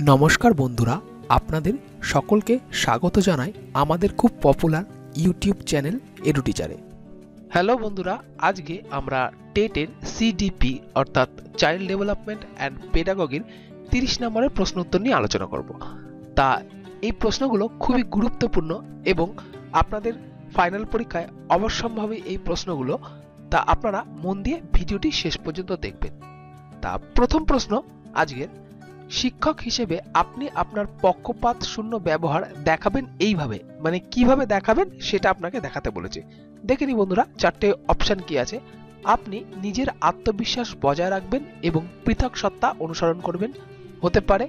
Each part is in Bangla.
नमस्कार बंधुरा आपनादेर सकलके स्वागत जानाई आमादेर खूब पपुलार यूट्यूब चैनल एडु टीचारे। हेलो बंधुरा आज के आमरा टेटेर सीडीपी अर्थात चाइल्ड डेवलपमेंट एंड पेडागोगिर 30 नम्बरेर प्रश्न उत्तर निये आलोचना करब। ता एई प्रश्नगुलो खूबई गुरुत्वपूर्ण एबं आपनादेर फाइनल परीक्षाय अवश्यम्भाबी एई प्रश्नगुलो, ता आपनारा मन दिये भिडियोटी शेष पर्यन्त देखबेन। ता प्रथम प्रश्न आजकेर शिक्षक हिसेबे आपनी आपनार पक्षपात शून्य व्यवहार देखाबेन एइभावे, माने किभावे देखाबेन सेटा आपनाके देखाते बोलेछे। देखे नि बंधुरा चारटे अपशन कि आछे। आपनी निजेर आत्मविश्वास बजाय राखबेन एबं पृथक सत्ता अनुसरण करबेन होते पारे।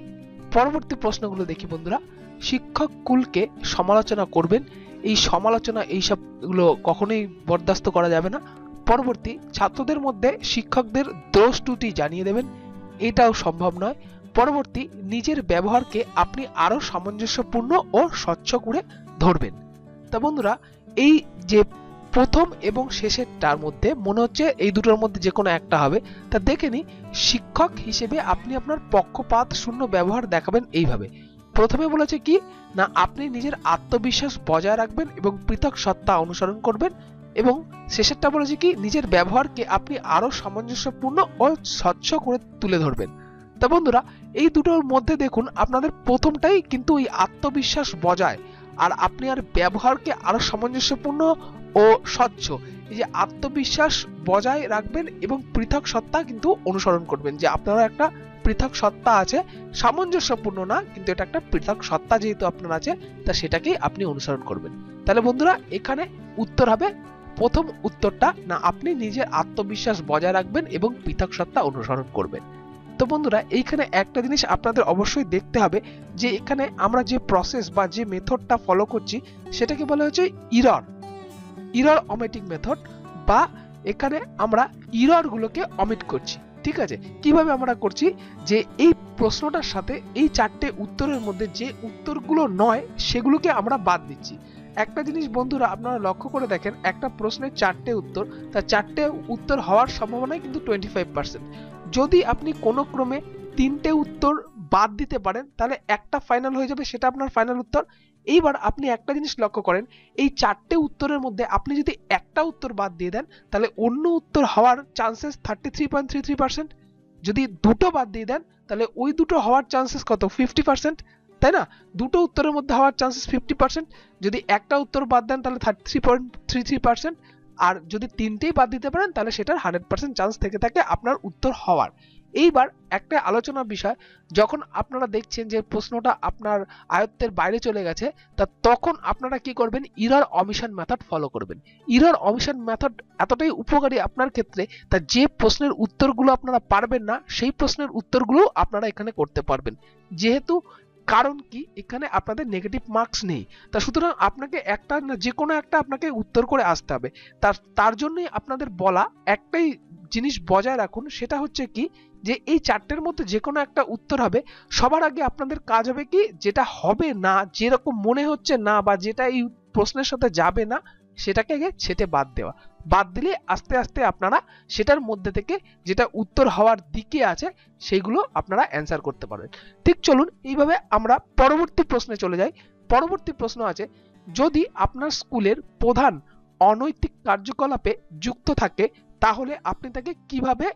परवर्ती प्रश्नगुलो देखि बंधुरा, शिक्षक कुलके समालोचना करबेन, एइ समालोचना एइ सबगुलो कखनोई बरदाश्त करा जाबे ना। परवर्ती छात्रदेर मध्ये शिक्षकदेर दोष त्रुटि जानिये देबेन, एटाओ सम्भव नय। परवर्ती निजेर व्यवहार के आपनी आरो सामंजस्यपूर्ण और स्वच्छ करे धरबेन। तो बंधुरा एई जे प्रथम एवं शेषेरटार मध्ये मने होच्छे एई दुटोर मध्ये जे कोनो एकटा होबे। ता देखेनि शिक्षक हिसेबे आपनी आपनार पक्षपात शून्य व्यवहार देखाबेन एइभावे। प्रथमे बोलेछे कि ना आपनी निजेर आत्मविश्वास बजाय राखबेन एबं पृथक सत्ता अनुसरण करबेन, एबं शेषेरटा बोलेछे कि निजेर व्यवहार के आपनी आरो सामंजस्यपूर्ण और स्वच्छ करे तुले धरबेन। तो बंधुरा ये दुटोर मध्य देखुन आपनादेर प्रथमटाई किन्तु आत्मविश्वास बजाय और आपनी आर व्यवहार के आरो सामंजस्यपूर्ण और स्वच्छ ये आत्मविश्वास बजाय राखबेन एवं पृथक सत्ता किन्तु अनुसरण करबेन। जे आपनारा एकटा पृथक सत्ता आछे, सामंजस्यपूर्ण ना किन्तु एटा एकटा पृथक सत्ता जेहेतु आपनार आछे, ता सेटाकेई आपनि अनुसरण करबेन। ताहले बंधुरा एखाने उत्तर हबे प्रथम उत्तरटा, ना आपनि निजेर आत्मविश्वास बजाय राखबेन एवं पृथक सत्ता अनुसरण करबेन। तो बंधुरा एखाने एक जिनिस आपनादेर अवश्यई देखते हबे जे एखाने आमरा जे प्रसेस बा जे मेथडटा फलो करछि सेटाके बला हच्छे इरर अमिटिंग मेथड, बा एखाने आमरा इररगुलोके अमिट करछि। ठीक आछे, किभाबे आमरा करछि जे एई प्रश्नटार साथे एई चारटे उत्तरेर मध्ये जे उत्तरगुलो नय सेगुलोके आमरा बाद दिচ্ছি। একটা জিনিস বন্ধুরা আপনারা লক্ষ্য করে দেখেন, একটা প্রশ্নে চারটে উত্তর, তা চারটে উত্তর হওয়ার সম্ভাবনাই কিন্তু 25%। যদি আপনি কোনো ক্রমে তিনটে উত্তর বাদ দিতে পারেন তাহলে একটা ফাইনাল হয়ে যাবে, সেটা আপনার ফাইনাল উত্তর। এইবার আপনি একটা জিনিস লক্ষ্য করেন, এই চারটে উত্তরের মধ্যে আপনি যদি একটা উত্তর বাদ দিয়ে দেন তাহলে অন্য উত্তর হওয়ার চান্সেস 33.33%। যদি দুটো বাদ দিয়ে দেন তাহলে ওই দুটো হওয়ার চান্সেস কত, 50%। তাই না, দুটো উত্তরের মধ্যে হওয়ার চান্সেস 50%। যদি একটা উত্তর বাদ দেন তাহলে 33.33%। আর যদি তিনটেই বাদ দিতে পারেন তাহলে সেটার 100% চান্স থেকে থাকে আপনার উত্তর হওয়ার। এইবার একটা আলোচনা বিষয়, যখন আপনারা দেখছেন যে প্রশ্নটা আপনার আয়ত্তের বাইরে চলে গেছে, তা তখন আপনারা কি করবেন, ইরর অমিশন মেথড ফলো করবেন। ইরর অমিশন মেথড এতটাই উপকারী আপনার ক্ষেত্রে, তা যে প্রশ্নের উত্তরগুলো আপনারা পারবেন না সেই প্রশ্নের উত্তরগুলো আপনারা এখানে করতে পারবেন। যেহেতু कारण कि एखाने आपनादेर नेगेटिव मार्क्स नहीं, ता सुतरां आपनाके एकटा ना जे कोनो एकटा आपनाके उत्तर करे आसते हबे। तार जोन्नोई आपनादेर बला एकटाई जिनिस बजाय राखुन, सेटा होच्छे कि जे एई चारटेर मध्ये जे कोनो एकटा उत्तर हबे। सबार आगे आपनादेर काज हबे कि जेटा हबे ना, जेरकम मने होच्छे ना बा जेटा एई प्रश्नेर साथे जाबे ना सेटाके आगे छेटे बाद देवा। बाद दिले आस्ते आस्ते आपनारा सेटार मध्य थेके जेटा उत्तर हवार दिके आछे सेइगुलो आपनारा आंसर करते पारबेन। ठीक चलुन एइभाबे आमरा परवर्ती प्रश्ने चले जाई। परवर्ती प्रश्न आछे, जदि आपनार स्कुलेर प्रधान अनैतिक कार्यकलापे जुक्त थाके ताहले आपनि ताके किभाबे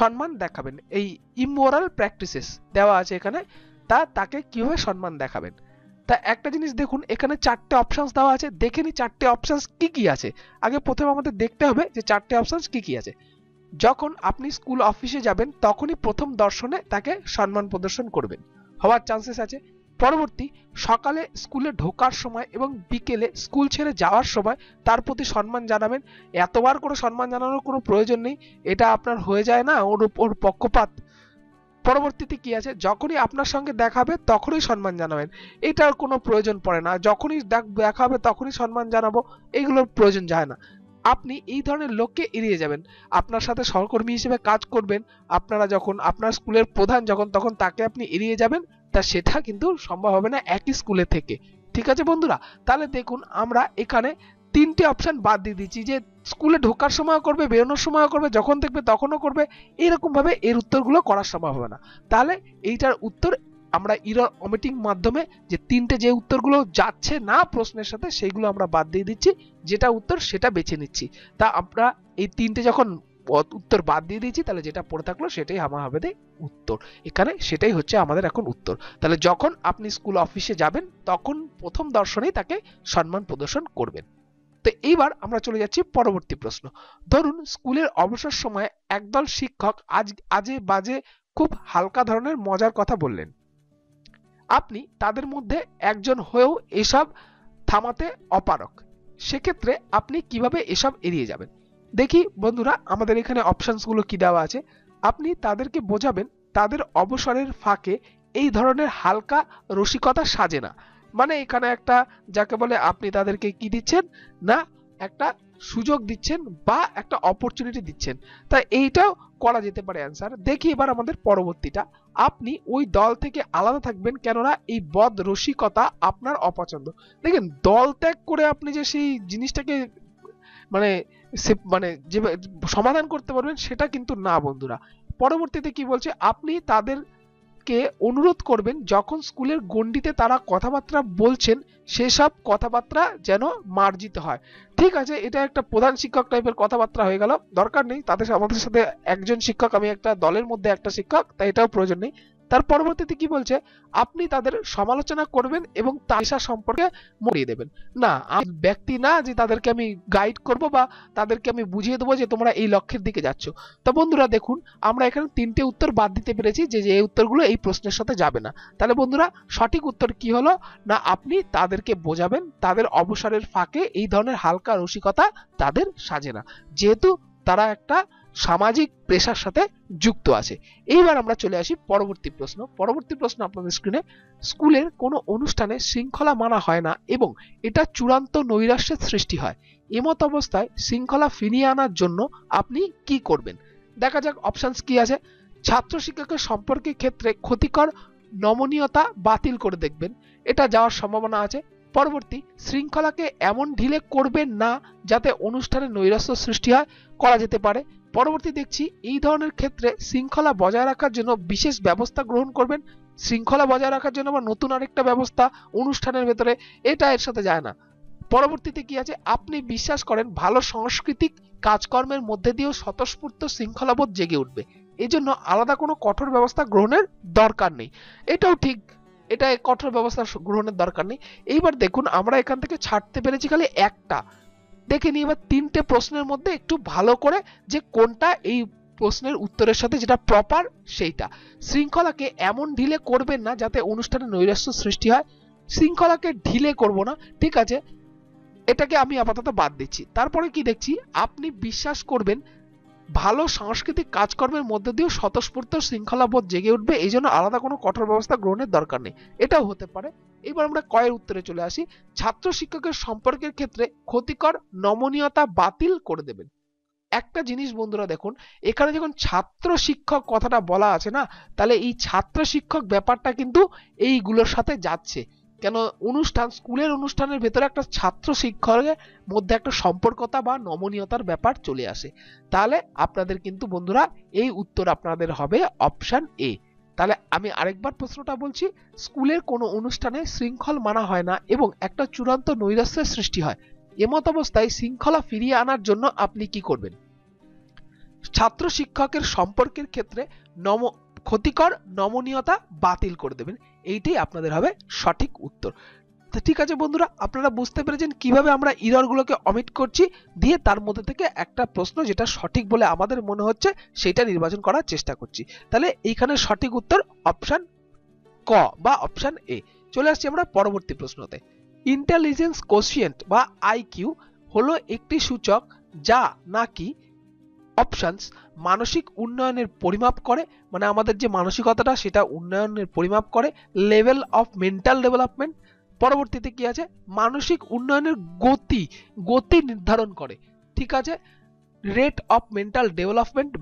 सम्मान देखाबेन। एई इमोराल प्रैक्टिसेस देवा आछे एखाने, ता ताके किभाबे सम्मान देखाबेन। ता एक जिनिस देखुन एखाने चारटे अपशन्स देवा आछे, देखे नि चारटे अपशन्स कि कि आछे। आगे प्रथमे आमादेर देखते हबे जे चारटे अपशन्स कि कि आछे। जखन आपनि स्कूल अफिसे जाबेन तखनई प्रथम दर्शने ताके सम्मान प्रदर्शन करबेन, हवार चान्सेस आछे। परवर्ती सकाले स्कूले ढोकार समय एवं बिकेले स्कूल छेड़े जावार समय तार प्रति सम्मान जानाबेन। एतबार करे सम्मान जानानोर कोनो प्रयोजन नेई, एटा आपनार हये जाय ना ओर पक्षपात। परवर्तीते कि आछे, जखनई आपनार संगे देखा हबे तखनई सम्मान जानाबेन, एटार कोनो प्रयोजन पड़े ना। जखनई देखा हबे तखनई सम्मान जानाबो, एगुलोर प्रयोजन जाय ना। आपनि एई धरनेर लोकके एड़िये जाबेन। आपनार साथे सहकर्मी हिसेबे काज करबेन, आपनारा जखन आपनार स्कुलेर प्रधान जखन तखन ताके आपनि एड़िये जाबेन, ता सेटा किन्तु सम्भव हबे ना एकई स्कुले थेके। ठीक आछे बंधुरा, ताहले देखुन आमरा एखाने तीनटे अपशन बाद दिए दिচ্ছি যে স্কুলে ঢোকার সময় করবে, বেরোনোর সময় করবে, যখন দেখবে তখনও করবে, এরকম ভাবে এর উত্তরগুলো করা সম্ভব হবে না। তাহলে এইটার উত্তর আমরা এরর অমিটিং মাধ্যমে যে তিনটে যে উত্তরগুলো যাচ্ছে না প্রশ্নের সাথে সেইগুলো আমরা বাদ দিয়ে দিচ্ছি, যেটা উত্তর সেটা বেছে নিচ্ছি। তা আমরা এই তিনটে যখন উত্তর বাদ দিয়ে দিয়েছি তাহলে যেটা পড়ে থাকলো সেটাই আমাদের উত্তর, এখানে সেটাই হচ্ছে আমাদের এখন উত্তর। তাহলে যখন আপনি স্কুল অফিসে যাবেন তখন প্রথম দর্শনেই তাকে সম্মান প্রদর্শন করবেন। তো এইবার আমরা চলে যাচ্ছি পরবর্তী প্রশ্ন। ধরুন স্কুলের অবসর সময়ে একদল শিক্ষক আজে বাজে খুব হালকা ধরনের মজার কথা বললেন, আপনি তাদের মধ্যে একজন হয়েও এসব থামাতে অপারক, সেক্ষেত্রে আপনি কিভাবে এসব এড়িয়ে যাবেন? দেখি বন্ধুরা আমাদের এখানে অপশানসগুলো কি দেওয়া আছে। আপনি তাদেরকে বোঝাবেন তাদের অবসরের ফাঁকে এই ধরনের হালকা রসিকতা সাজে না, মানে এখানে একটা যাকে বলে আপনি তাদেরকে কি দিচ্ছেন না একটা সুযোগ দিচ্ছেন বা একটা অপরচুনিটি দিচ্ছেন, তাই এইটাও করা যেতে পারে অ্যান্সার। দেখি এবার আমাদের পরবর্তীটা, আপনি ওই দল থেকে আলাদা থাকবেন কেননা এই বদ রসিকতা আপনার অপছন্দ। দেখেন দল ত্যাগ করে আপনি যে সেই জিনিসটাকে মানে যে সমাধান করতে পারবেন সেটা কিন্তু না বন্ধুরা। পরবর্তীতে কি বলছে, আপনি তাদেরকে অনুরোধ করবেন যখন স্কুলের গণ্ডিতে তারা কথাবার্তা বলছেন সেসব কথাবার্তা যেন মার্জিত হয়। ঠিক আছে, এটা একটা প্রধান শিক্ষক টাইপের কথাবার্তা হয়ে গেল, দরকার নেই। তাদের আমাদের সাথে একজন শিক্ষক, আমি একটা দলের মধ্যে একটা শিক্ষক, তাই এটাও প্রয়োজন নেই। তার পরবর্তীতে কি বলছে, আপনি তাদের সমালোচনা করবেন এবং তাইসা সম্পর্কে মরিয়ে দেবেন। না আমি ব্যক্তি না যে তাদেরকে আমি গাইড করব বা তাদেরকে আমি বুঝিয়ে দেবো যে তোমরা এই লক্ষ্যের দিকে যাচ্ছ। তো বন্ধুরা দেখুন আমরা এখানে তিনটে উত্তর বাদ দিতে পেরেছি যে যে উত্তরগুলো এই প্রশ্নের সাথে যাবে না। তাহলে বন্ধুরা সঠিক উত্তর কি হলো না, আপনি তাদেরকে বোঝাবেন তাদের অবসরের ফাঁকে এই ধরনের হালকা রসিকতা তাদের সাজে না, যেহেতু তারা একটা সামাজিক পেশার সাথে যুক্ত আছে। এইবার আমরা চলে আসি পরবর্তী প্রশ্ন। পরবর্তী প্রশ্ন আপনাদের স্ক্রিনে, স্কুলের কোনো অনুষ্ঠানে শৃঙ্খলা মানা হয় না এবং এটা চূড়ান্ত নৈরাশ্যের সৃষ্টি হয়, এমত অবস্থায় শৃঙ্খলা ফিরিয়ে আনার জন্য আপনি কি করবেন? দেখা যাক অপশানস কি আছে। ছাত্র শিক্ষকের সম্পর্কের ক্ষেত্রে ক্ষতিকর নমনীয়তা বাতিল করে দেখবেন, এটা যাওয়ার সম্ভাবনা আছে। পরবর্তী, শৃঙ্খলাকে এমন ঢিলে করবেন না যাতে অনুষ্ঠানে নৈরাশ্য সৃষ্টি হয়, করা যেতে পারে। পরবর্তী দেখছি, এই ধরনের ক্ষেত্রে শৃঙ্খলা বজায় রাখার জন্য বিশেষ ব্যবস্থা গ্রহণ করবেন। শৃঙ্খলা বজায় রাখার জন্য বা নতুন আরেকটা ব্যবস্থা অনুষ্ঠানের ভেতরে, এটা এর সাথে যায় না। পরবর্তীতে কি আছে, আপনি বিশ্বাস করেন ভালো সাংস্কৃতিক কাজকর্মের মধ্যে দিয়েও স্বতঃস্ফূর্ত শৃঙ্খলাবোধ জেগে উঠবে, এজন্য আলাদা কোনো কঠোর ব্যবস্থা গ্রহণের দরকার নেই। এটাও ঠিক, এটা কঠোর ব্যবস্থা গ্রহণের দরকার নেই। এইবার দেখুন আমরা এখান থেকে ছাড়তে পেরেছি খালি একটা, দেখে নিই এবার তিনটে প্রশ্নের মধ্যে একটু ভালো করে যে কোনটা এই প্রশ্নের উত্তরের সাথে যেটা প্রপার সেইটা। শৃঙ্খলাকে এমন ঢিলে করবেন না যাতে অনুষ্ঠানে নৈরাশ্য সৃষ্টি হয়, শৃঙ্খলাকে ঢিলে করব না, ঠিক আছে, এটাকে আমি আপাতত বাদ দিচ্ছি। তারপরে কি দেখছি, আপনি বিশ্বাস করবেন ভালো সাংস্কৃতিক কাজকর্মের মধ্যে দিয়েও স্বতঃস্ফূর্ত শৃঙ্খলাবোধ জেগে উঠবে, এই জন্য আলাদা কোনো কঠোর ব্যবস্থা গ্রহণের দরকার নেই, এটাও হতে পারে। এবার আমরা কয়ের উত্তরে চলে আসি, ছাত্র শিক্ষকের সম্পর্কের ক্ষেত্রে ক্ষতিকর নমনীয়তা বাতিল করে দেবেন। একটা জিনিস বন্ধুরা দেখুন, এখানে যখন ছাত্র শিক্ষক কথাটা বলা আছে না, তাহলে এই ছাত্র শিক্ষক ব্যাপারটা কিন্তু এইগুলোর সাথে যাচ্ছে, কেন অনুষ্ঠান স্কুলের অনুষ্ঠানের ভেতরে একটা ছাত্র শিক্ষকের মধ্যে একটা সম্পর্কতা বা নমনীয়তার ব্যাপার চলে আসে। তাহলে আপনাদের কিন্তু বন্ধুরা এই উত্তর আপনাদের হবে অপশান এ। তাহলে আমি আরেকবার প্রশ্নটা বলছি, স্কুলের কোনো অনুষ্ঠানে শৃঙ্খল মানা হয় না এবং একটা চূড়ান্ত নৈরাশ্যের সৃষ্টি হয়, এমত অবস্থায় শৃঙ্খলা ফিরিয়ে আনার জন্য আপনি কি করবেন? ছাত্র শিক্ষকের সম্পর্কের ক্ষেত্রে ক্ষতিকর নমনীয়তা বাতিল করে দেবেন, এইটাই আপনাদের হবে সঠিক উত্তর। তো ঠিক আছে বন্ধুরা, আপনারা বুঝতে পেরেছেন কিভাবে আমরা এররগুলোকে অমিট করছি, দিয়ে তার মধ্যে থেকে একটা প্রশ্ন যেটা সঠিক বলে আমাদের মনে হচ্ছে সেটা নির্বাচন করার চেষ্টা করছি। তাহলে এইখানে সঠিক উত্তর অপশান ক বা অপশান এ। চলে আসছি আমরা পরবর্তী প্রশ্নতে। ইন্টেলিজেন্স কোশিয়েন্ট বা আইকিউ হলো একটি সূচক যা নাকি অপশানস মানসিক উন্নয়নের পরিমাপ করে, মানে আমাদের যে মানসিকতাটা সেটা উন্নয়নের পরিমাপ করে, লেভেল অফ মেন্টাল ডেভেলপমেন্ট। পরবর্তীতে কি আছে, মানসিক উন্নয়নের গতি নির্ধারণ করে, ঠিক আছে, রেট অফ মেন্টাল ডেভেলপমেন্ট।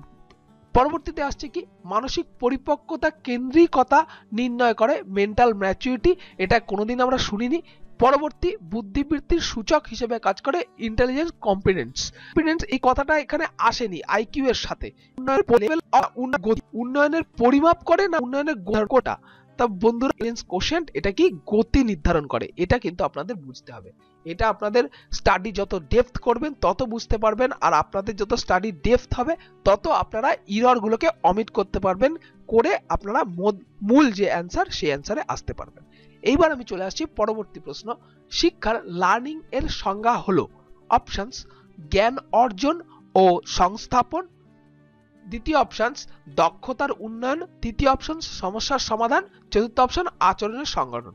পরবর্তীতে আসছে কি, মানসিক পরিপক্কতা কেন্দ্রিকতা নির্ণয় করে, মেন্টাল ম্যাচুরিটি, এটা কোনোদিন আমরা শুনিনি। পরবর্তী, বুদ্ধিবৃত্তির সূচক হিসেবে কাজ করে ইন্টেলিজেন্স কম্পিটেন্স, এই কথাটা এখানে আসেনি আইকিউ এর সাথে। উন্নয়নের পরিমাপ করে না উন্নয়নের কোটা, तब बंधुरा Lorentz quotient এটা কি গতি নির্ধারণ করে এটা কিন্তু আপনাদের বুঝতে হবে এটা আপনাদের স্টাডি যত ডেপথ করবেন তত বুঝতে পারবেন আর আপনাদের যত স্টাডি ডেপথ হবে তত আপনারা এরর গুলোকে অমিট করতে পারবেন করে আপনারা মূল যে आंसर সেই आंसरে আসতে পারবেন এইবার আমি চলে আসছি পরবর্তী প্রশ্ন শিক্ষার লার্নিং এর সংজ্ঞা হলো অপশনস জ্ঞান অর্জন ও সংস্থাপন দ্বিতীয় অপশনস দক্ষতার উন্নয়ন তৃতীয় অপশনস সমস্যার সমাধান চতুর্থ অপশন আচরণের সংগঠন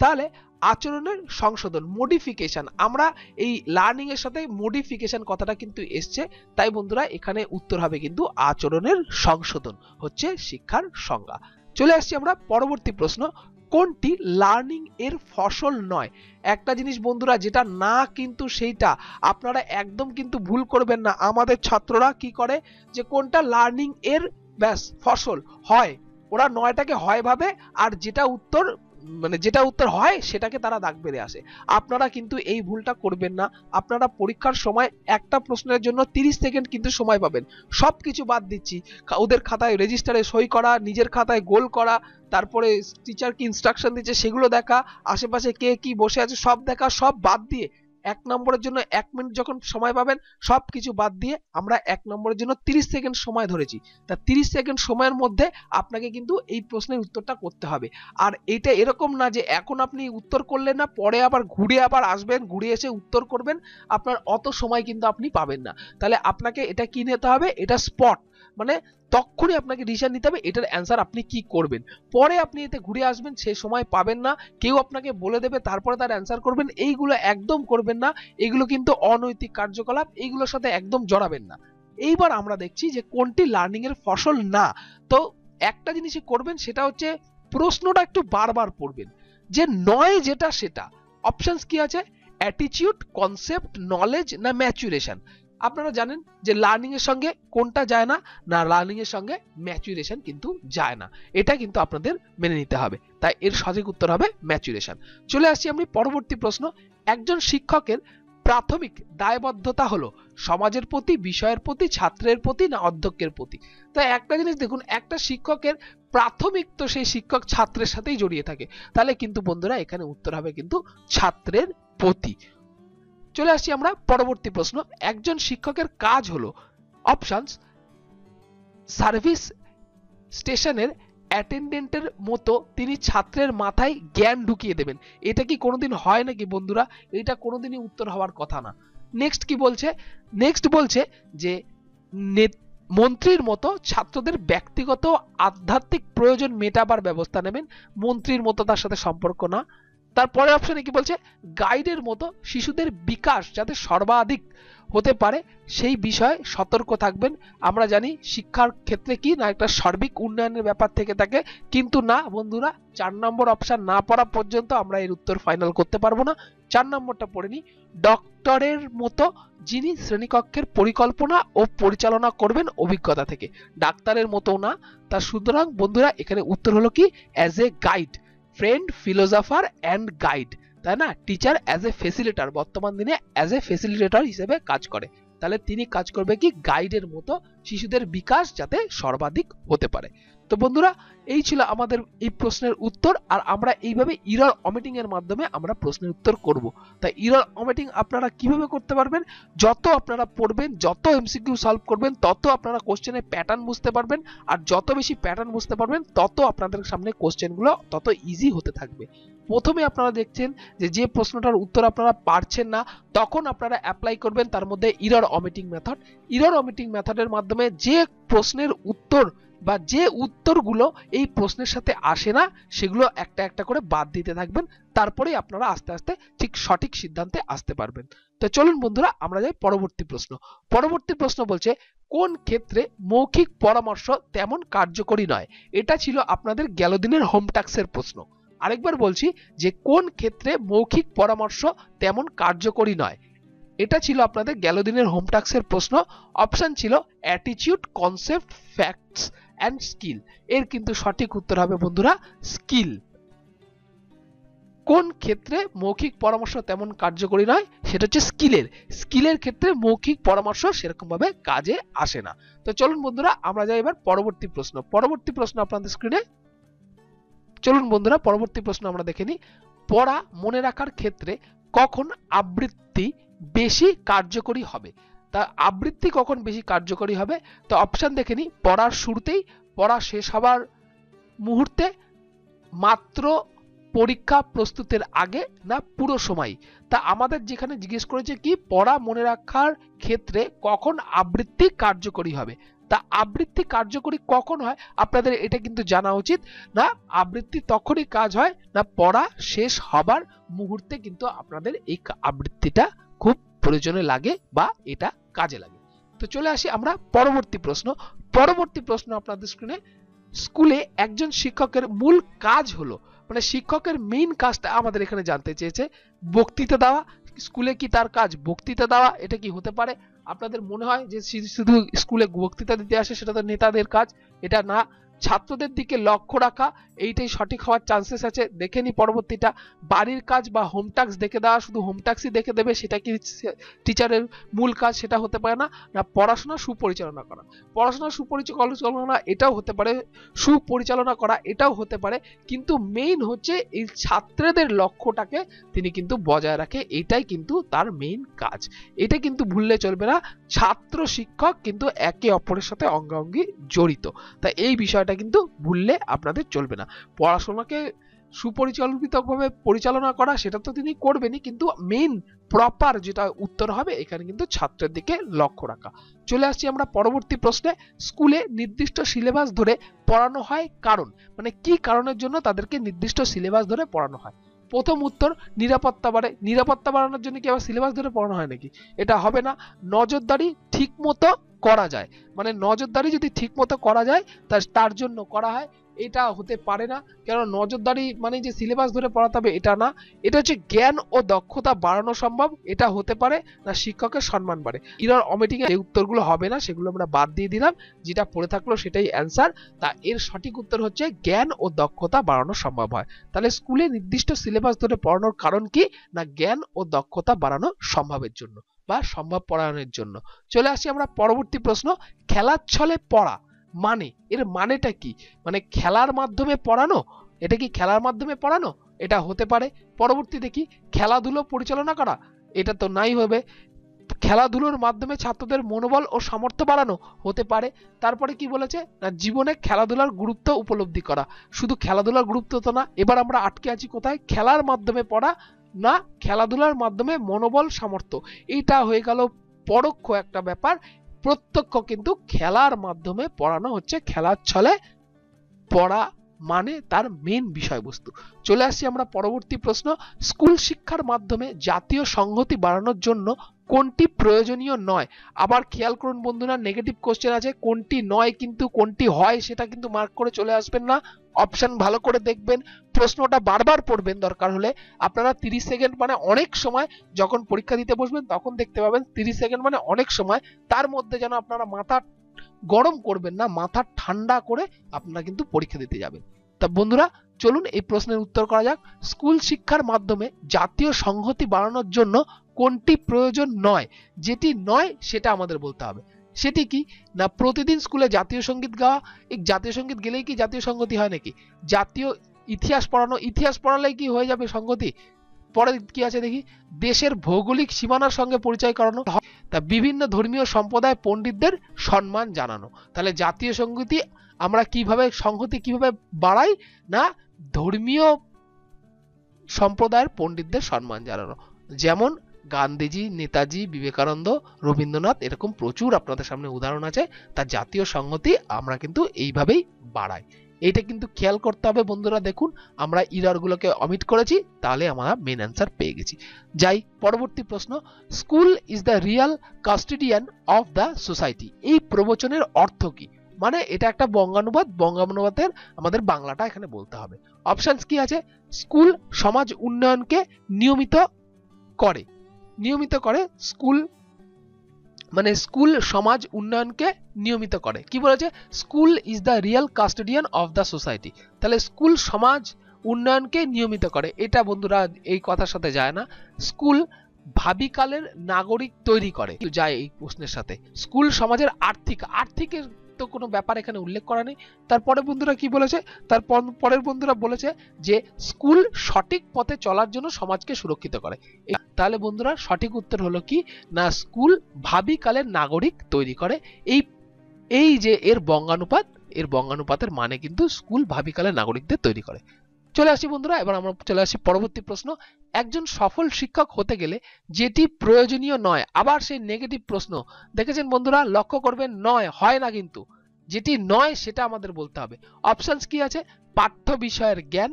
তাহলে আচরণের সংশোধন মডিফিকেশন আমরা এই লার্নিং এর সাথে মডিফিকেশন কথাটা কিন্তু আসছে তাই বন্ধুরা এখানে উত্তর হবে কিন্তু আচরণের সংশোধন হচ্ছে শিক্ষার সংজ্ঞা চলে আসছি আমরা পরবর্তী প্রশ্ন কোনটি লার্নিং এর ফসল নয় একটা জিনিস বন্ধুরা যেটা না কিন্তু সেইটা আপনারা একদম কিন্তু ভুল করবেন না আমাদের ছাত্ররা কি করে যে কোনটা লার্নিং এর ব্যাস ফসল হয় ওরা নয়টাকে হয় ভাবে আর যেটা উত্তর মানে যেটা উত্তর হয় সেটাকে তারা দাগ বেঁধে আসে আপনারা কিন্তু এই ভুলটা করবেন না আপনারা পরীক্ষার সময় একটা প্রশ্নের জন্য 30 সেকেন্ড কিন্তু সময় পাবেন সবকিছু বাদ দিচ্ছি ওদের খাতায় রেজিস্টারে সই করা নিজের খাতায় গোল করা তারপরে টিচার কি ইনস্ট্রাকশন দিয়েছে সেগুলো দেখা আশেপাশে কে কি বসে আছে সব দেখা সব বাদ দিয়ে এক নম্বরের জন্য 1 মিনিট যখন সময় পাবেন সবকিছু বাদ দিয়ে আমরা এক নম্বরের জন্য 30 সেকেন্ড সময় ধরেছি তা 30 সেকেন্ড সময়ের মধ্যে আপনাকে কিন্তু এই প্রশ্নের উত্তরটা করতে হবে আর এটা এরকম না যে এখন আপনি উত্তর করলেন না পরে আবার ঘুরে আসবেন ঘুরে এসে উত্তর করবেন আপনার অত সময় কিন্তু আপনি পাবেন না তাহলে আপনাকে এটা কি নিতে হবে এটা স্পট মানে তখনই আপনাকে ডিসিশন নিতে হবে এটার आंसर আপনি কি করবেন পরে আপনি এতে ঘুরে আসবেন সেই সময় পাবেন না কেউ আপনাকে বলে দেবে তারপরে তার आंसर করবেন এইগুলো একদম করবেন না এগুলো কিন্তু অনৈতিক কার্যকলাপ এইগুলোর সাথে একদম জড়াবেন না এইবার আমরা দেখছি যে কোনটি লার্নিং এর ফসল না তো একটা জিনিসই করবেন সেটা হচ্ছে প্রশ্নটা একটু বারবার পড়বেন যে নয় যেটা সেটা অপশনস কি আছে অ্যাটিটিউড কনসেপ্ট নলেজ না ম্যাচুরেশন আপনারা জানেন যে লার্নিং এর সঙ্গে কোনটা যায় না না লার্নিং এর সঙ্গে ম্যাচুরেশন কিন্তু যায় না এটা কিন্তু আপনাদের মেনে নিতে হবে তাই এর সঠিক উত্তর হবে ম্যাচুরেশন চলে আসি আমরা পরবর্তী প্রশ্ন একজন শিক্ষকের প্রাথমিক দায়বদ্ধতা হলো সমাজের প্রতি বিষয়ের প্রতি ছাত্রের প্রতি না অধ্যক্ষের প্রতি তাই একটা জিনিস দেখুন একটা শিক্ষকের প্রাথমিক তো সেই শিক্ষক ছাত্রের সাথেই জড়িয়ে থাকে তাহলে কিন্তু বন্ধুরা এখানে উত্তর হবে কিন্তু ছাত্রের প্রতি চলে আসি আমরা পরবর্তী প্রশ্ন একজন শিক্ষকের কাজ হলো অপশনস সার্ভিস স্টেশনের অ্যাটেন্ডেন্টের মতো তিনি ছাত্রের মাথায় জ্ঞান ঢুকিয়ে দেবেন এটা কি কোনোদিন হয় নাকি বন্ধুরা এটা কোনোদিনই উত্তর হওয়ার কথা না নেক্সট কি বলছে নেক্সট বলছে যে মন্ত্রীর মতো ছাত্রদের ব্যক্তিগত আধ্যাত্মিক প্রয়োজন মেটাবার ব্যবস্থা নেবেন মন্ত্রীর মতো তার সাথে সম্পর্ক না তারপরের অপশনে কি বলছে গাইডের মতো শিশুদের বিকাশ যাতে সর্বাধিক হতে পারে সেই বিষয়ে সতর্ক থাকবেন আমরা জানি শিক্ষার ক্ষেত্রে কি না একটা সার্বিক উন্নয়নের ব্যাপার থেকে থাকে কিন্তু না বন্ধুরা 4 নম্বর অপশন না পড়া পর্যন্ত আমরা এর উত্তর ফাইনাল করতে পারবো না 4 নম্বরটা পড়ে নি ডক্টরের মতো যিনি শ্রেণীকক্ষের পরিকল্পনা ও পরিচালনা করবেন অভিজ্ঞতা থেকে ডাক্তারের মতো না তা সুতরাং বন্ধুরা এখানে উত্তর হলো কি as a guide Friend, philosopher and guide. তাই না টিচার as a facilitator বর্তমান দিনে as a facilitator হিসেবে কাজ করে তাহলে তিনি কাজ করবে কি গাইডের মতো শিশুদের বিকাশ যাতে সর্বাধিক হতে পারে তো বন্ধুরা এই ছিল আমাদের এই প্রশ্নের উত্তর আর আমরা এইভাবে এরর অমিটিং এর মাধ্যমে আমরা প্রশ্নের উত্তর করব তাই এরর অমিটিং আপনারা কিভাবে করতে পারবেন যত আপনারা পড়বেন যত এমসিকিউ সলভ করবেন তত আপনারা কোশ্চেনে প্যাটার্ন বুঝতে পারবেন আর যত বেশি প্যাটার্ন বুঝতে পারবেন তত আপনাদের সামনে কোশ্চেনগুলো তত ইজি হতে থাকবে প্রথমে আপনারা দেখছেন যে প্রশ্নটার উত্তর আপনারা পারছেন না তখন আপনারা অ্যাপ্লাই করবেন তার মধ্যে error omitting method error omitting মেথডের মাধ্যমে যে প্রশ্নের উত্তর বা যে উত্তরগুলো এই প্রশ্নের সাথে আসে না সেগুলো একটা একটা করে বাদ দিতে থাকবেন তারপরেই আপনারা আস্তে আস্তে ঠিক সঠিক সিদ্ধান্তে আসতে পারবেন তো চলুন বন্ধুরা আমরা যাই পরবর্তী প্রশ্ন বলছে কোন ক্ষেত্রে মৌখিক পরামর্শ তেমন কার্যকরী নয় এটা ছিল আপনাদের গেল দিনের হোম টাস্কের প্রশ্ন আরেকবার বলছি যে কোন ক্ষেত্রে মৌখিক পরামর্শ তেমন কার্যকরী নয় এটা ছিল আপনাদের গেল দিনের হোম টাস্কের প্রশ্ন অপশন ছিল attitude concept facts and skill এর কিন্তু সঠিক উত্তর হবে বন্ধুরা স্কিল কোন ক্ষেত্রে মৌখিক পরামর্শ তেমন কার্যকরী নয় সেটা হচ্ছে স্কিলের ক্ষেত্রে মৌখিক পরামর্শ সেরকম ভাবে কাজে আসে না তো চলুন বন্ধুরা আমরা যাই এবার পরবর্তী প্রশ্ন আপনাদের স্ক্রিনে चलुन बंधुरा परवर्ती प्रश्न आमरा देखे नि पढ़ा मने राखार क्षेत्रे कखन आवृत्ति बेशी कार्यकरी हबे ता आवृत्ति कखन बेशी कार्यकरी हबे तो अपशन देखे नि पढ़ार शुरूतेई पढ़ा शेष हबार मुहूर्ते मात्र परीक्षा प्रस्तुतेर आगे ना पुरो समय ता आमादेर जेखाने जिज्ञेस करेछे कि पढ़ा मने राखार क्षेत्रे कखन आवृत्ति कार्यकरी हबे ता आवृत्ति कार्यकरी कखन हय आपनादेर एटा किन्तु जाना उचित ना आवृत्ति तखनई काज हय ना पढ़ा शेष हबार मुहूर्ते किन्तु आपनादेर एई आवृत्तिटा खूब प्रयोजने लागे बा एटा काजे लागे। तो चले आसि आमरा परवर्ती प्रश्न आपनादेर स्क्रिने स्कूले एकजन शिक्षकेर मूल काज हलो माने शिक्षकेर मेन काजटा आमादेर एखाने जानते चेयेछे बक्तृता देवा स्कूले कि तार काज बक्तृता देवा एटा कि होते पारे आपनादेर मने हय जे शुधु स्कूले बक्तृता दिते आसे सेटा तो नेतादेर काज एटा ना छात्रदेर दिके लक्ष्य राखा एइटाई सठिक हওয়ার चान्सेस आछे देखे नि परवर्तीटा बाड़ीर काज बा होम टास्क देखे देवा शुधु होम टास्कই देखे देबे सेटा कि टीचारेर मूल काज सेटा होते पारे ना ना पढ़ाशोना सुपरिचालना करा पढ़ाशोना सुपरिचालना एटाও होते पारे सुपरिचालना करा एटाও होते पारे किन्तु मेन होच्छे एइ छात्रदेर लक्ष्यटाके तिनि किन्तु बजाय राखे एटाई किन्तु तार मेन काज एटा किन्तु भुलले चलबे ना छात्र शिक्षक किन्तु एके अपरेर साथे अंगांगी जड़ित ता एइ विषय भूलले आपनादेर चलबे ना पढ़ाशोनाके सुपरिचालितभावे परिचालना करा सेटा तो तिनि करबेनই किन्तु मेन प्रपार जेटा उत्तर हबे एखाने किन्तु छात्रेर दिके लक्ष्य राखा। चले आसछि आमरा परवर्ती प्रश्ने स्कूले निर्दिष्ट सिलेबास धरे पढ़ानो हय कारण माने कि कारणेर जन्य तादेरके निर्दिष्ट सिलेबास धरे पढ़ानो हय प्रथम उत्तर निरापत्ता बाड़ानोर जन्य कि आबार सिलेबास धरे पढ़ानो हय नाकि एटा हबे ना नजरदारी ठीकमतो करा जाए माने नजरदारी यदि ठीकमतो करा जाए तार जन्य करा हय एटा होते पारे ना कारण नजरदारी माने जे सिलेबास धरे पढ़ाते हबे एटा ना एटा हच्छे ज्ञान और दक्षता बाड़ानो सम्भव एटा होते पारे ना शिक्षकेर सम्मान बाड़े इरर अमेटिंग ए उत्तरगुलो हबे ना सेगुलो आमरा बाद दिये दिलाम जेटा पड़े थाकलो सेटाई आंसर ता एर सठिक उत्तर हच्छे ज्ञान और दक्षता बाड़ानो सम्भव हय। ताहले स्कूले निर्दिष्ट सिलेबास धरे पढ़ाনোর कारण कि ना ज्ञान और दक्षता बाड़ानो सम्भवेर जन्य बा सम्भव पढ़ाনোর जन्य। चले आसि आमरा परवर्ती प्रश्न खेलार छले पढ़ा माने एर मानेटा कि माने खेलार माध्यमे पढ़ानो एटा कि खेलार माध्यमे पढ़ानो एटा होते पारे परवर्ती देखि खेलाधुलो परिचालना करा एटा तो नाई होबे खेलाधुलोर माध्यमे छात्रदेर मनोबल और सामर्थ्य बाड़ानो होते पारे तारपरे कि बोलेछे ना जीवने खेलाधुलार गुरुत्व उपलब्धि करा शुधु खेलाधुलार गुरुत्व तो ना एबार आमरा आटके आछि कोथाय खेलार माध्यमे पढ़ा ना खेलाधुलार माध्यमे मनोबल सामर्थ्य एटा हये गेल परोक्ष एकटा ब्यापार प्रत्यक्ष किन्तु खेलार माध्यमे पढ़ानो होच्छे खेलार छले पढ़ा माने तार मेन विषयबस्तु। चले आसि आमरा परवर्ती प्रश्न स्कूल शिक्षार माध्यमे जातीय संहति बाड़ानोर जन्य कोनटी प्रयोजनीय नय आबार खेयाल करुन बंधुरा नेगेटिव क्वेश्चन आछे कोनटी नय किन्तु कोनटी हय सेटा किन्तु मार्क करे चले आसबेन ना अपशन भालो करे देखबेन प्रश्नटा बारबार पढ़बेन दरकार हले आपनारा 30 सेकेंड माने अनेक समय जखन परीक्षा दिते बसबेन तखन देखते पाबेन 30 सेकेंड माने अनेक समय तार मध्ये जेन आपनारा माथा गरम करबेन ना माथा ठंडा करे आपनारा किन्तु परीक्षा दिते जाबेन। तब बंधुरा चलुन एई प्रश्नेर उत्तर करा जाक स्कूल शिक्षार माध्यमे जातीय संहति बाड़ानोर जन्य कोनटी प्रयोजन नय जेटी नय सेटा आमादेर बोलते हबे सेटी कि ना प्रतिदिन स्कूले जातीय संगीत गावा एक जातीय संगीत गेलेई कि जातीय संगति हय नाकि जातीय इतिहास पढ़ालेই कि हये जाबे संगति परेर कि आछे देखि देशेर भौगोलिक सीमानार संगे परिचय करानो ता विभिन्न धर्मीय सम्प्रदाय पंडितदेर सम्मान जानानो ताहले जातीय संगति आमरा किभाबे संहति किभाबे बाड़ाई ना धर्मीय सम्प्रदायेर पंडितदेर सम्मान जानानो जेमन गांधीजी नेताजी विवेकानंद रवींद्रनाथ एरकम प्रचुर आपनादेर सामने उदाहरण आछे ता जातीय संगति आमरा किन्तु एइभाबेई बाड़ाई एटा किन्तु खेयाल करते हबे बंधुरा देखुन आमरा एररगुलोके अमिट करेछि ताहले आमरा मेन आंसर पेये गेछि। जाई परवर्ती प्रश्न school is the real custodian of the society एइ प्रवचनेर अर्थ कि माने एटा एकटा बंगानुवादेर आमादेर बांगलाटा एखाने बोलते हबे अपशन्स कि आछे स्कूल समाज उन्नयनके नियमित करे स्कूल माने स्कूल समाज उन्नयन के नियमित करे कि बोलेछे school is the real custodian of the society ताहले स्कूल समाज उन्नयन के नियमित करे एटा बंधुरा एई कथार साथे जाय ना स्कूल भाविकालेर नागरिक तैरी करे जाय एई प्रश्नेर साथे स्कूल समाजेर आर्थिक आर्थिक তো কোনো ব্যাপার এখানে উল্লেখ করা নেই। তারপরে বন্ধুরা কি বলেছে, তারপরের বন্ধুরা বলেছে যে স্কুল সঠিক পথে চলার জন্য সমাজকে সুরক্ষিত করে। তাহলে বন্ধুরা সঠিক উত্তর হলো কি না স্কুল ভাবি কালের নাগরিক তৈরি করে। এই যে এর বঙ্গানুপাতের মানে কিন্তু স্কুল ভাবি কালের নাগরিকদের তৈরি করে। চলে আসি বন্ধুরা, এবার আমরা চলে আসি পরবর্তী প্রশ্ন। একজন সফল শিক্ষক হতে গেলে যেটি প্রয়োজনীয় নয়, আবার সেই নেগেটিভ প্রশ্ন দেখেছেন বন্ধুরা, লক্ষ্য করবেন নয় হয় না কিন্তু, যেটি নয় সেটা আমাদের বলতে হবে। অপশনস কি আছে, পাঠ্য বিষয়ের জ্ঞান,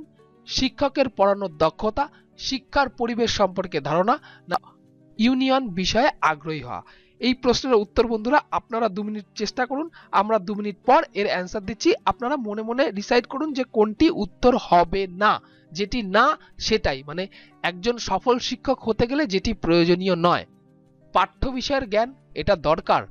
শিক্ষকের পড়ানোর দক্ষতা, শিক্ষার পরিবেশ সম্পর্কে ধারণা, না ইউনিয়ন বিষয়ে আগ্রহী হওয়া। এই প্রশ্নের উত্তর বন্ধুরা আপনারা 2 মিনিট চেষ্টা করুন, আমরা 2 মিনিট পর এর অ্যান্সার দিচ্ছি। আপনারা মনে মনে ডিসাইড করুন যে কোনটি উত্তর হবে না, যেটি না সেটাই, মানে একজন সফল শিক্ষক হতে গেলে যেটি প্রয়োজনীয় নয়, পাঠ্য বিষয়ের জ্ঞান এটা দরকার,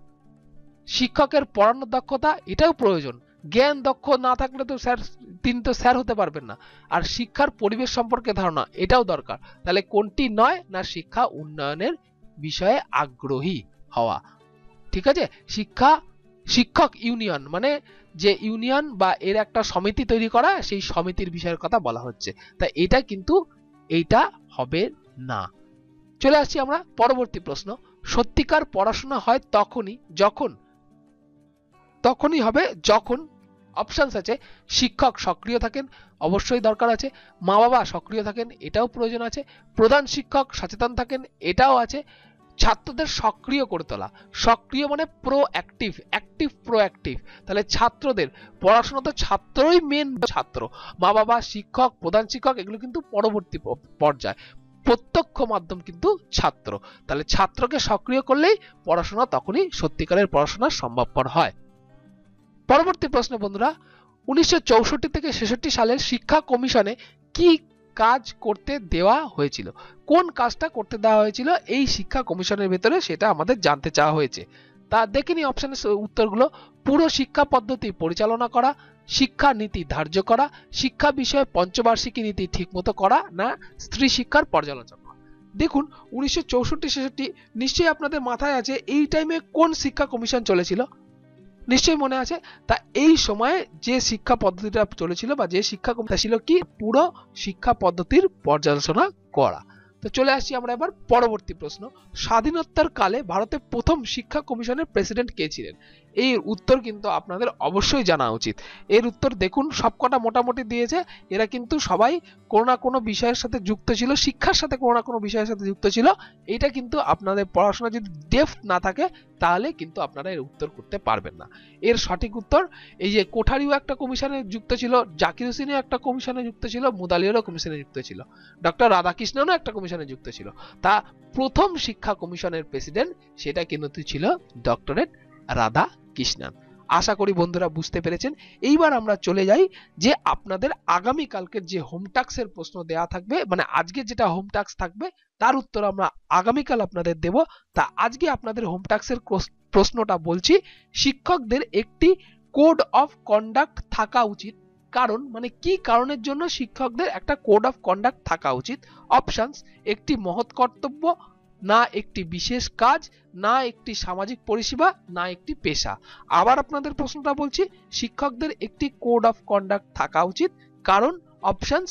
শিক্ষকের পড়ানোর দক্ষতা এটাও প্রয়োজন, জ্ঞান দক্ষ না থাকলে তো স্যার তিনি তো স্যার হতে পারবেন না, আর শিক্ষার পরিবেশ সম্পর্কে ধারণা এটাও দরকার। তাহলে কোনটি নয়, না শিক্ষা উন্নয়নের বিষয়ে আগ্রহী হওয়া। ঠিক আছে, শিক্ষক ইউনিয়ন মানে যে ইউনিয়ন বা এর একটা সমিতি তৈরি করা, সেই সমিতির বিষয়ের কথা বলা হচ্ছে, তা এটা কিন্তু এইটা হবে না। চলে আসছি আমরা পরবর্তী প্রশ্ন। সত্যিকার পড়াশোনা হয় তখনই হবে যখন, অপশনস আছে শিক্ষক সক্রিয় থাকেন, অবশ্যই দরকার আছে, মা বাবা সক্রিয় থাকেন এটাও প্রয়োজন আছে, প্রধান শিক্ষক সচেতন থাকেন এটাও আছে, ছাত্রদের সক্রিয় করে তোলা, সক্রিয় মানে প্রোঅ্যাক্টিভ। তাহলে ছাত্রদের পড়াশোনা তো ছাত্রই মেন, ছাত্র মা বাবা শিক্ষক প্রধান শিক্ষক এগুলো কিন্তু পরবর্তী পর্যায়ে, প্রত্যক্ষ মাধ্যম কিন্তু ছাত্র। তাহলে ছাত্রকে সক্রিয় করলেই পড়াশোনা তখনই সত্যিকারের পড়াশোনা সম্ভবপর হয়। পরবর্তী প্রশ্ন বন্ধুরা, 1964 থেকে 1966 সালের শিক্ষা কমিশনে কি কাজ করতে দেওয়া হয়েছিল, কোন কাজটা করতে দেওয়া হয়েছিল এই শিক্ষা কমিশনের ভেতরে, সেটা আমাদের জানতে চাওয়া হয়েছে। তা দেখিনি অপশনের উত্তরগুলো, পুরো শিক্ষা পদ্ধতি পরিচালনা করা, শিক্ষা নীতি ধার্য করা, শিক্ষা বিষয়ে পঞ্চবার্ষিকী নীতি ঠিকমতো করা, না স্ত্রী শিক্ষার পর্যালোচনা। দেখুন 1964-66 নিশ্চয়ই আপনাদের মাথায় আছে এই টাইমে কোন শিক্ষা কমিশন চলেছিল, নিশ্চয়ই মনে আছে। তা এই সময়ে যে শিক্ষা পদ্ধতিটা চলেছিল বা যে শিক্ষা কমিশন ছিল কি, পুরো শিক্ষা পদ্ধতির পর্যালোচনা করা। তো চলে আসছি আমরা এবার পরবর্তী প্রশ্ন। স্বাধীনতার কালে ভারতে প্রথম শিক্ষা কমিশনের প্রেসিডেন্ট কে ছিলেন, এই উত্তর কিন্তু আপনাদের অবশ্যই জানা উচিত। এর উত্তর দেখুন সবকটা মোটামুটি দিয়েছে, এরা কিন্তু সবাই কোনো না কোনো বিষয়ের সাথে যুক্ত ছিল, শিক্ষার সাথে কোনো না কোনো বিষয়ের সাথে যুক্ত ছিল। এটা কিন্তু আপনাদের পড়াশোনা যদি ডেপথ না থাকে তাহলে কিন্তু আপনারা এর উত্তর করতে পারবেন না। এর সঠিক উত্তর এই যে কোঠারিও একটা কমিশনে যুক্ত ছিল, জাকির হোসেনও একটা কমিশনে যুক্ত ছিল, মুদালিয়ারও কমিশনে যুক্ত ছিল, ডক্টর রাধাকৃষ্ণনও একটা কমিশনে যুক্ত ছিল। তা প্রথম শিক্ষা কমিশনের প্রেসিডেন্ট সেটা কিন্তু ছিল ডক্টরেট রাধা কৃষ্ণান। আশা করি বন্ধুরা বুঝতে পেরেছেন। এইবার আমরা চলে যাই যে আপনাদের আগামী কালকের যে হোম টাস্কের প্রশ্ন দেয়া থাকবে, মানে আজকে যেটা হোম টাস্ক থাকবে তার উত্তর আমরা আগামীকাল আপনাদের দেব। তা আজকে আপনাদের হোম টাস্কের প্রশ্নটা বলছি, শিক্ষকদের একটি কোড অফ কন্ডাক্ট থাকা উচিত, কারণ মানে কি কারণের জন্য শিক্ষকদের একটা কোড অফ কন্ডাক্ট থাকা উচিত। অপশনস, একটি মহৎ কর্তব্য, না একটি বিশেষ কাজ, না একটি সামাজিক পরিষেবা, না একটি পেশা। আবার আপনাদের প্রশ্নটা বলছি, শিক্ষকদের একটি কোড অফ কন্ডাক্ট থাকা উচিত, কারণ অপশনস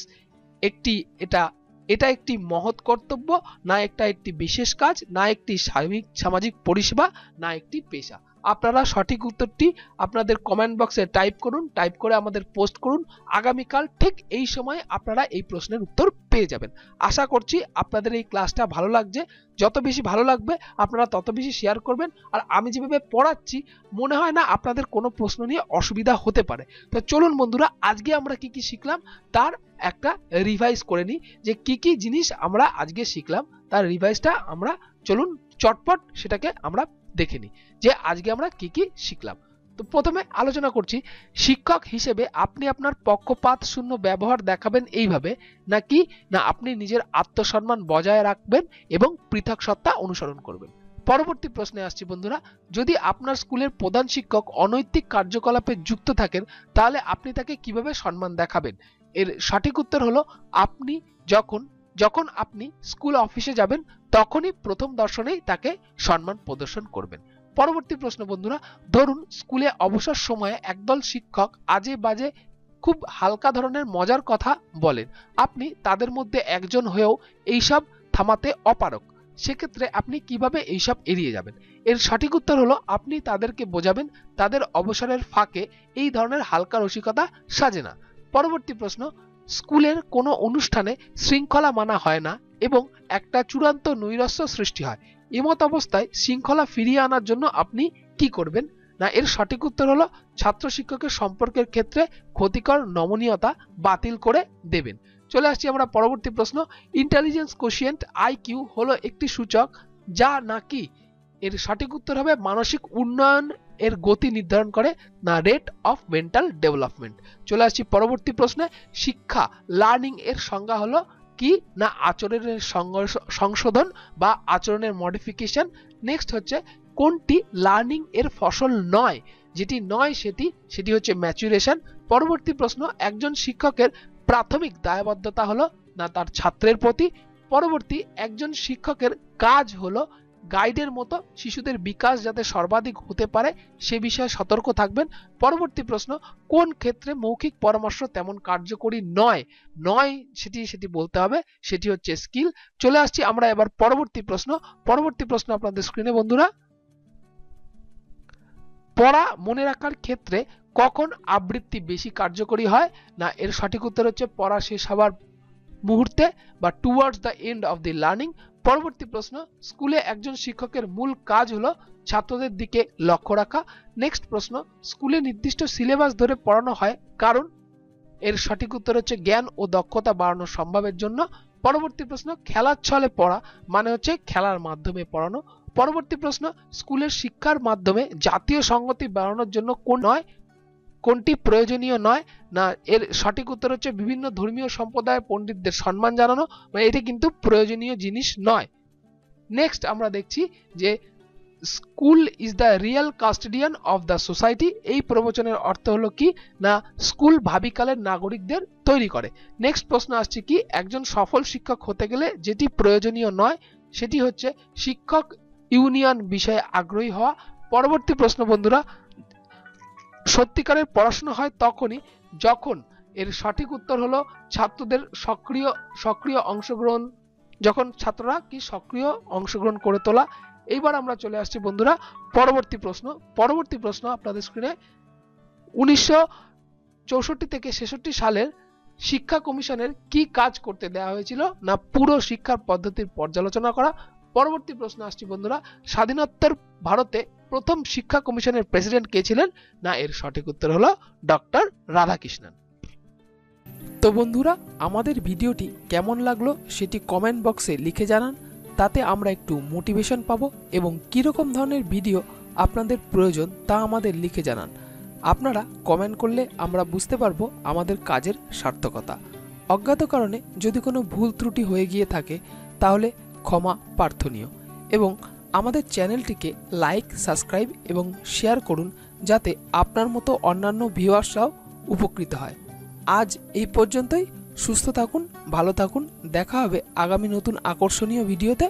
একটি এটা একটি মহৎ কর্তব্য, না একটি বিশেষ কাজ, না একটি সামাজিক পরিষেবা, না একটি পেশা। আপনারা সঠিক উত্তরটি আপনাদের কমেন্ট বক্সে টাইপ করুন, টাইপ করে আমাদের পোস্ট করুন। আগামীকাল ঠিক এই সময় আপনারা এই প্রশ্নের উত্তর পেয়ে যাবেন। আশা করছি আপনাদের এই ক্লাসটা ভালো লাগছে, যত বেশি ভালো লাগবে আপনারা তত বেশি শেয়ার করবেন। আর আমি যেভাবে পড়াচ্ছি মনে হয় না আপনাদের কোনো প্রশ্ন নিয়ে অসুবিধা হতে পারে। তো চলুন বন্ধুরা, আজকে আমরা কি কি শিখলাম তার একটা রিভাইজ করে নিই, যে কি কি জিনিস আমরা আজকে শিখলাম তার রিভাইজটা আমরা চলুন চটপট সেটাকে আমরা দেখে নিই যে আজকে আমরা কি শিখলাম। তো প্রথমে আলোচনা করছি, শিক্ষক হিসেবে আপনি আপনার পক্ষপাত শূন্য ব্যবহার দেখাবেন এইভাবে, নাকি না আপনি নিজের আত্মসম্মান বজায় রাখবেন এবং পৃথক সত্তা অনুসরণ করবেন। পরবর্তী প্রশ্নে আসছি বন্ধুরা, যদি আপনার স্কুলের প্রধান শিক্ষক অনৈতিক কার্যকলাপে যুক্ত থাকেন তাহলে আপনি তাকে কিভাবে সম্মান দেখাবেন। এর সঠিক উত্তর হলো, আপনি যখন আপনি স্কুল অফিসে যাবেন তখনই প্রথম দর্শনেই তাকে সম্মান প্রদর্শন করবেন। পরবর্তী প্রশ্ন বন্ধুরা, ধরুন স্কুলে অবসর সময়ে একদল শিক্ষক আজে বাজে খুব হালকা ধরনের মজার কথা বলেন, আপনি তাদের মধ্যে একজন হয়েও এইসব থামাতে অপারক, সেক্ষেত্রে আপনি কিভাবে এইসব এড়িয়ে যাবেন? এর সঠিক উত্তর হলো আপনি তাদেরকে বোঝাবেন তাদের অবসরের ফাঁকে এই ধরনের হালকা রসিকতা সাজে না। পরবর্তী প্রশ্ন, স্কুলের কোনো অনুষ্ঠানে শৃঙ্খলা মানা হয় না এবং একটা চূড়ান্ত নৈরাশ্য সৃষ্টি হয়, এমত অবস্থায় শৃঙ্খলা ফিরিয়ে আনার জন্য আপনি কি করবেন? না, এর সঠিক উত্তর হলো ছাত্র শিক্ষকের সম্পর্কের ক্ষেত্রে ক্ষতিকর নমনীয়তা বাতিল করে দেবেন। চলে আসছি আমরা পরবর্তী প্রশ্ন, ইন্টেলিজেন্স কোশিয়েন্ট আইকিউ হলো একটি সূচক যা নাকি, এর সঠিক উত্তর হবে মানসিক উন্নয়ন এর গতি নির্ধারণ করে, না রেট অফ মেন্টাল ডেভেলপমেন্ট। চলে আসছি পরবর্তী প্রশ্নে, শিক্ষা লার্নিং এর সংজ্ঞা হলো কি? না আচরণের সংশোধন বা আচরণের মডিফিকেশন। নেক্সট হচ্ছে কোনটি লার্নিং এর ফসল নয়, যেটি নয় সেটি হচ্ছে ম্যাচুরেশন। পরবর্তী প্রশ্ন, একজন শিক্ষকের প্রাথমিক দায়বদ্ধতা হলো না তার ছাত্রের প্রতি। পরবর্তী, একজন শিক্ষকের কাজ হলো গাইডের মতো শিশুদের বিকাশ যাতে সর্বাধিক হতে পারে সে বিষয়ে সতর্ক থাকবেন। পরবর্তী প্রশ্ন, কোন ক্ষেত্রে মৌখিক পরামর্শ তেমন কার্যকরী নয় সেটি বলতে হবে, সেটি হচ্ছে স্কিল। চলে আসছি আমরা এবার পরবর্তী প্রশ্ন আপনাদের স্ক্রিনে বন্ধুরা, পড়া মনে রাখার ক্ষেত্রে কখন আবৃত্তি বেশি কার্যকরী হয়? না, এর সঠিক উত্তর হচ্ছে পড়া শেষ হওয়ার মুহূর্তে বা towards the end of the learning. পরবর্তী প্রশ্ন, স্কুলে একজন শিক্ষকের মূল কাজ হলো ছাত্রদের দিকে লক্ষ্য রাখা। নেক্সট প্রশ্ন, স্কুলে নির্দিষ্ট সিলেবাস ধরে পড়ানো হয় কারণ, এর সঠিক উত্তর হচ্ছে জ্ঞান ও দক্ষতা বাড়ানো সম্ভবের জন্য। পরবর্তী প্রশ্ন, খেলার ছলে পড়া মানে হচ্ছে খেলার মাধ্যমে পড়ানো। পরবর্তী প্রশ্ন, স্কুলের শিক্ষার মাধ্যমে জাতীয় সংহতি বাড়ানোর জন্য কোনটি প্রয়োজনীয় নয়? না, এর সঠিক উত্তর হচ্ছে বিভিন্ন ধর্মীয় সম্প্রদায়ের পণ্ডিতদের সম্মান জানানো, মানে এটি কিন্তু প্রয়োজনীয় জিনিস নয়। নেক্সট আমরা দেখছি যে school is the real custodian of the society, এই প্রবচনের অর্থ হলো কি? না স্কুল ভাবিকালের নাগরিকদের তৈরি করে। নেক্সট প্রশ্ন আসছে কি, একজন সফল শিক্ষক হতে গেলে যেটি প্রয়োজনীয় নয় সেটি হচ্ছে শিক্ষক ইউনিয়ন বিষয়ে আগ্রহী হওয়া। পরবর্তী প্রশ্ন বন্ধুরা, সত্যিকারের পড়াশোনা হয় তখনই যখন, এর সঠিক উত্তর হলো ছাত্রদের সক্রিয় অংশগ্রহণ, যখন ছাত্ররা কি সক্রিয় অংশগ্রহণ করে তোলা। এইবার আমরা চলে আসছি বন্ধুরা পরবর্তী প্রশ্ন আপনাদের স্ক্রিনে, 1964 থেকে 1966 সালের শিক্ষা কমিশনের কি কাজ করতে দেওয়া হয়েছিল? না পুরো শিক্ষার পদ্ধতির পর্যালোচনা করা। পরবর্তী প্রশ্ন আসছি বন্ধুরা, স্বাধীনোত্তর ভারতে প্রথম শিক্ষা কমিশনের প্রেসিডেন্ট কে ছিলেন? না এর সঠিক উত্তর হলো ডক্টর রাধাকৃষ্ণন। তো বন্ধুরা আমাদের ভিডিওটি কেমন লাগলো সেটি কমেন্ট বক্সে লিখে জানান, তাতে আমরা একটু মোটিভেশন পাবো, এবং কীরকম ধরনের ভিডিও আপনাদের প্রয়োজন তা আমাদের লিখে জানান। আপনারা কমেন্ট করলে আমরা বুঝতে পারবো আমাদের কাজের সার্থকতা। অজ্ঞাত কারণে যদি কোনো ভুল ত্রুটি হয়ে গিয়ে থাকে তাহলে ক্ষমা প্রার্থনীয়, এবং আমাদের চ্যানেলটিকে লাইক, সাবস্ক্রাইব এবং শেয়ার করুন যাতে আপনার মতো অন্যান্য ভিউয়ার্সরাও উপকৃত হয়। আজ এই পর্যন্তই, সুস্থ থাকুন, ভালো থাকুন, দেখা হবে আগামী নতুন আকর্ষণীয় ভিডিওতে।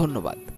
ধন্যবাদ।